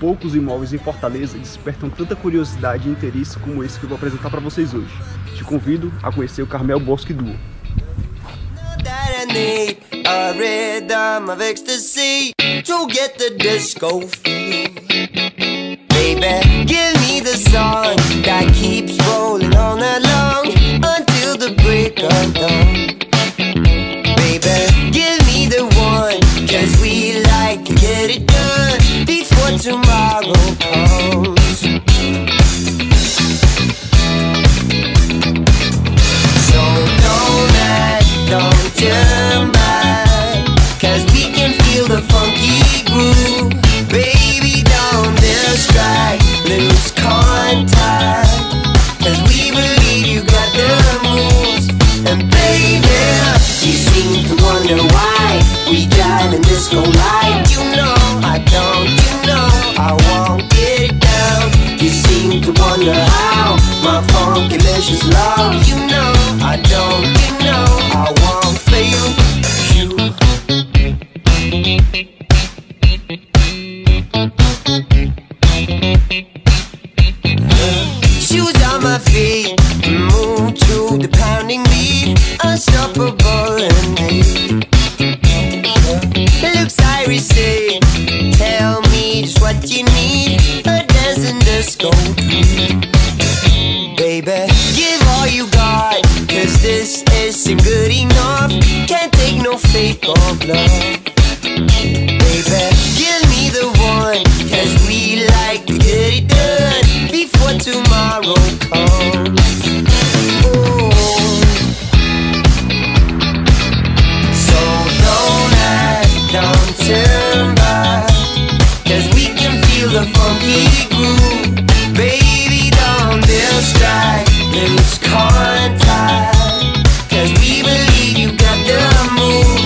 poucos imóveis em Fortaleza despertam tanta curiosidade e interesse como esse que eu vou apresentar para vocês hoje. Te convido a conhecer o Carmel Bosque Duo. Tomorrow comes. So don't act, don't turn back, 'cause we can feel the funky groove. Baby, don't distract, lose contact, 'cause we believe you got the moves. And baby, you seem to wonder why we dive in disco light. You know I don't. I won't get it down. You seem to wonder how my funky-licious love. You know I don't, you know I won't fail you. Shoes on my feet, move to the pounding beat, unstoppable in me. Looks Irish, say, tell me what you need, a dance in disco. Baby, give all you got, 'cause this isn't good enough. Can't take no fake or love. Baby, give me the one, 'cause we like to get it done before tomorrow comes. Ooh. So don't act, don't turn back, 'cause we can feel the funky groove. Baby, don't distract, lose contact, 'cause we believe you got the move.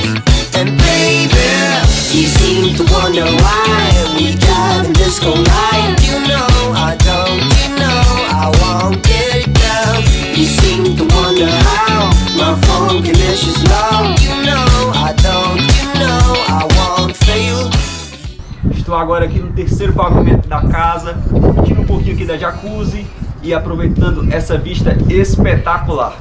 And baby, you seem to wonder why we dive in disco light. You know I don't, you know I won't get it down. You seem to wonder how my funky-licious love. You know I don't, you know I won't fail. Estou agora aqui no terceiro pavimento da casa, curtindo um pouquinho aqui da jacuzzi e aproveitando essa vista espetacular.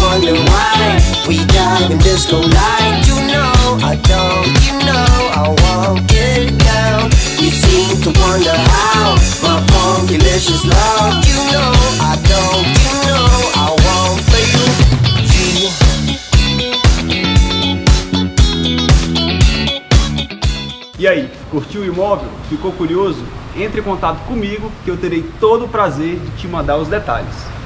Wonder why we dive in disco light. You know I don't, you know I won't get it down. You seem to wonder how my funky-licious love. You know I don't, you know I won't fail you. E aí, curtiu o imóvel? Ficou curioso? Entre em contato comigo que eu terei todo o prazer de te mandar os detalhes.